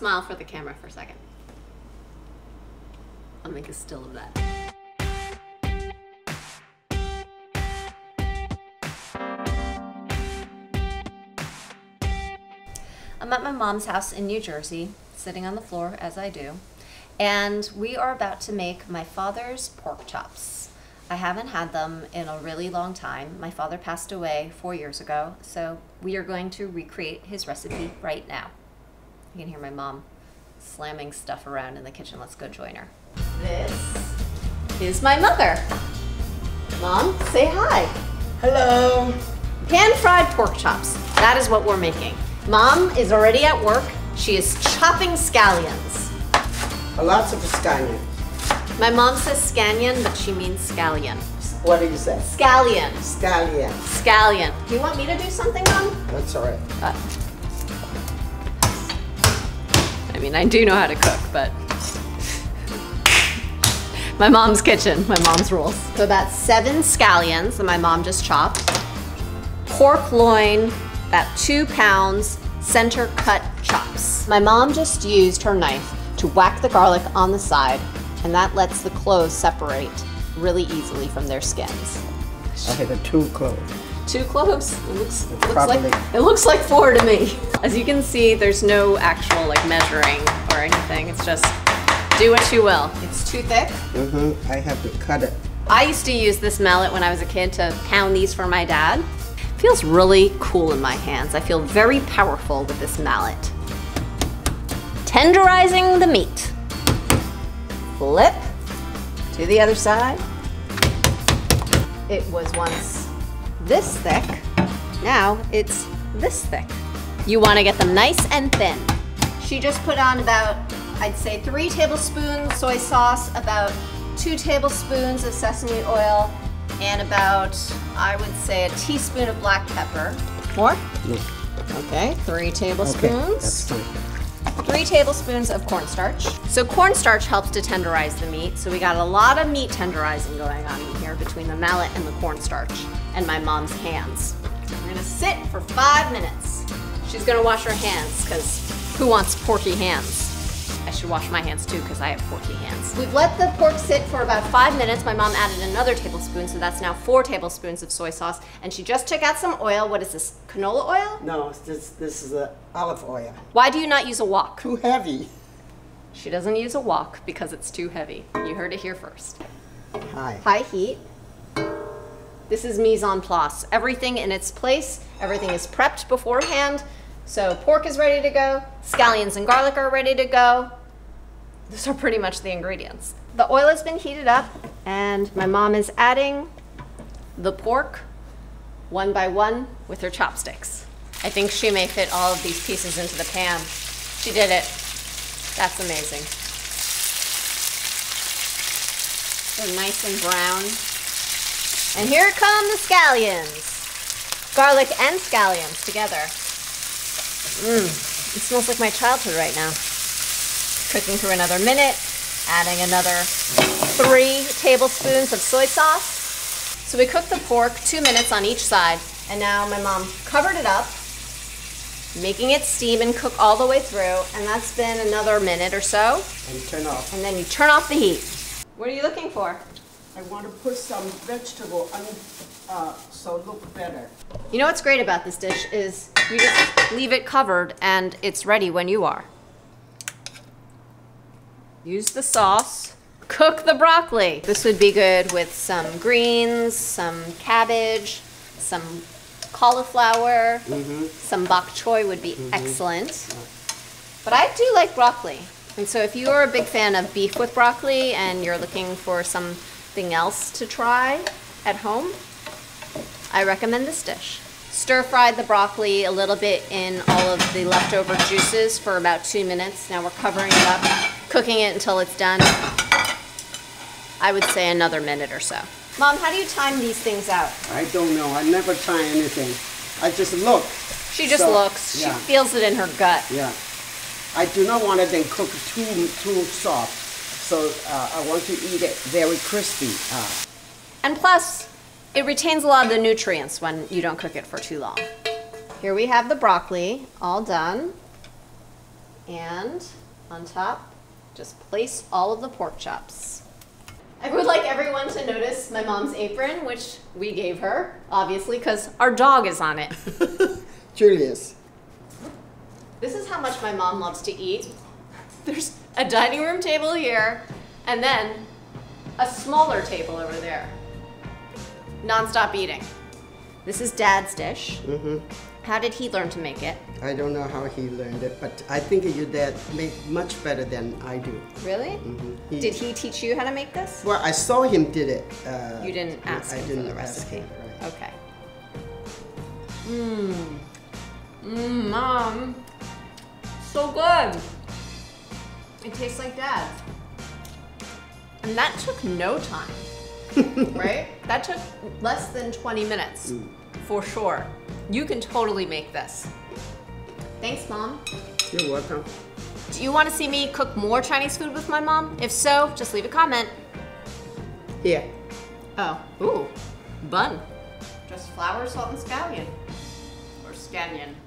smile for the camera for a second. I'll make a still of that. I'm at my mom's house in New Jersey, sitting on the floor as I do, and we are about to make my father's pork chops. I haven't had them in a really long time. My father passed away 4 years ago, so we are going to recreate his recipe right now. You can hear my mom slamming stuff around in the kitchen. Let's go join her. This is my mother. Mom, say hi. Hello. Pan-fried pork chops. That is what we're making. Mom is already at work. She is chopping scallions. Lots of scallions. My mom says scallion, but she means scallion. What do you say? Scallion. Scallion. Scallion. Do you want me to do something, Mom? That's all right. I mean, I do know how to cook, but my mom's kitchen, my mom's rules. So about 7 scallions that my mom just chopped. Pork loin, about 2 pounds, center cut chops. My mom just used her knife to whack the garlic on the side, and that lets the cloves separate really easily from their skins. Okay, the 2 cloves. 2 cloves? It looks like 4 to me. As you can see, there's no actual like measuring or anything. It's just do what you will. It's too thick. Mm-hmm. I have to cut it. I used to use this mallet when I was a kid to pound these for my dad. Feels really cool in my hands. I feel very powerful with this mallet. Tenderizing the meat. Flip to the other side. It was once this thick, now it's this thick. You wanna get them nice and thin. She just put on about, I'd say 3 tablespoons soy sauce, about 2 tablespoons of sesame oil, and about, I would say, a teaspoon of black pepper. More? Yeah. Okay, 3 tablespoons. Okay, that's fine. 3 tablespoons of cornstarch. So cornstarch helps to tenderize the meat, so we got a lot of meat tenderizing going on in here between the mallet and the cornstarch and my mom's hands. We're gonna sit for 5 minutes. She's gonna wash her hands, because who wants porky hands? I should wash my hands too, because I have porky hands. We've let the pork sit for about 5 minutes. My mom added another tablespoon, so that's now 4 tablespoons of soy sauce. And she just took out some oil. What is this, canola oil? No, this is olive oil. Why do you not use a wok? Too heavy. She doesn't use a wok because it's too heavy. You heard it here first. High heat. This is mise en place. Everything in its place. Everything is prepped beforehand. So pork is ready to go, scallions and garlic are ready to go. Those are pretty much the ingredients. The oil has been heated up, and my mom is adding the pork one by one with her chopsticks. I think she may fit all of these pieces into the pan. She did it. That's amazing. They're nice and brown. And here come the scallions. Garlic and scallions together. It smells like my childhood right now. Cooking for another minute, adding another 3 tablespoons of soy sauce. So we cooked the pork 2 minutes on each side, and now my mom covered it up, making it steam and cook all the way through, and that's been another minute or so. And turn off. And then you turn off the heat. What are you looking for? I want to put some vegetable on so it looks better. You know what's great about this dish is you just leave it covered and it's ready when you are. Use the sauce, cook the broccoli. This would be good with some greens, some cabbage, some cauliflower, some bok choy would be excellent. But I do like broccoli. And so if you are a big fan of beef with broccoli and you're looking for something else to try at home, I recommend this dish. Stir-fried the broccoli a little bit in all of the leftover juices for about 2 minutes. Now we're covering it up, cooking it until it's done. I would say another minute or so. Mom, how do you time these things out? I don't know. I never time anything. I just look. She just looks. Yeah. She feels it in her gut. Yeah. I do not want it then cook too soft. So I want to eat it very crispy. And plus, it retains a lot of the nutrients when you don't cook it for too long. Here we have the broccoli all done. And on top, just place all of the pork chops. I would like everyone to notice my mom's apron, which we gave her, obviously, because our dog is on it. Julius. This is how much my mom loves to eat. There's a dining room table here, and then a smaller table over there. Non-stop eating. This is Dad's dish. Mm-hmm. How did he learn to make it? I don't know how he learned it, but I think your dad made much better than I do. Really? Mm-hmm. Did he teach you how to make this? Well, I saw him did it. You didn't ask him for the recipe? I didn't ask him, right. Okay. Mmm. Mmm, Mom. So good. It tastes like Dad's. And that took no time. Right? That took less than 20 minutes, for sure. You can totally make this. Thanks, Mom. You're welcome. Do you want to see me cook more Chinese food with my mom? If so, just leave a comment. Here. Oh, ooh, bun. Just flour, salt, and scallion, or scallion.